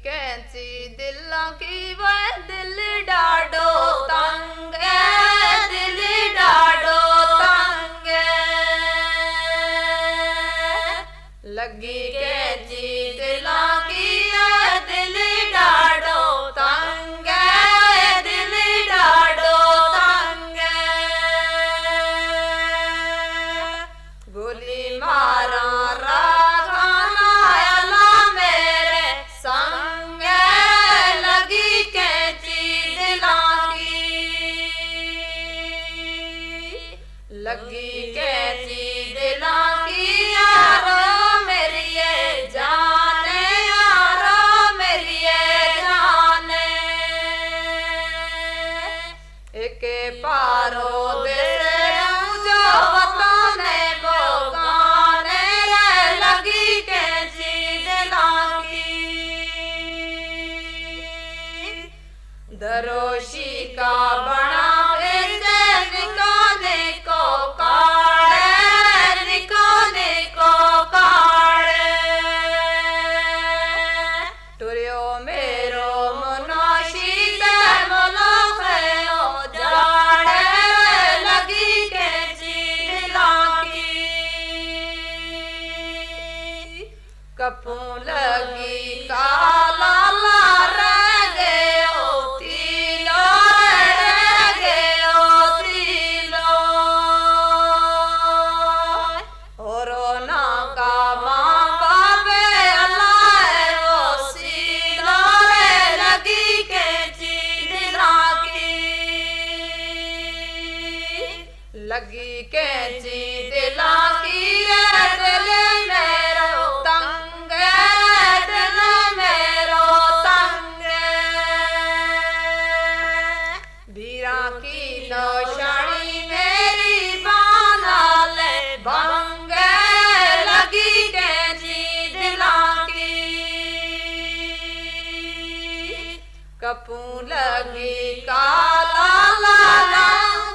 कैंची दिलों की वो दिल डाडो तंग दिल डाडो तंग लगी कैंची दिलों की दिल डाडो तंग दिल डाडो तंग गोली मारा लगी कैसी दिला की यारो मेरी ये जाने यारो मेरी ये जाने एक पारो कपू लगी काला रह गए तीलो रह गए तीलो कोरोना का माँ बाबे अल्लाह वो सीलो लगी कैंची दिला की लगी कैंची दिला की कपू लगी काला लाला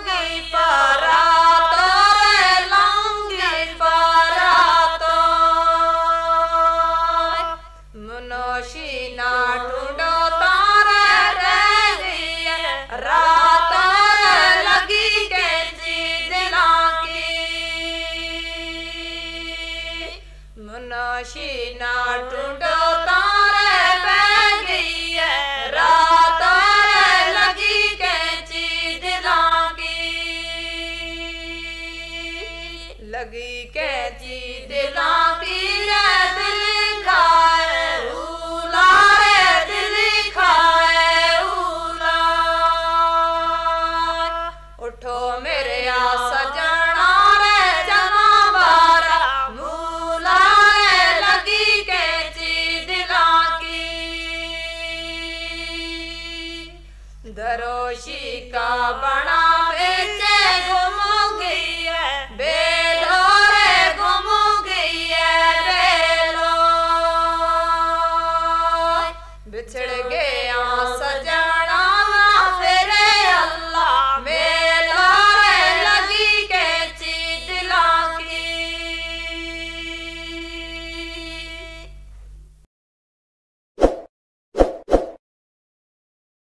गई पारा तो लाऊंगी पारा तो मुनोशी ना ढूंढो तारे रह गई रात लगी कैंची दिला की मुनोशी ना ढूंढो लगी कैंची दिला की दिल खाए उला रे दिल खाए उला उठो मेरे आ सजना रे जना बारा मूला रे लगी कैंची दिला की दरोशी का बना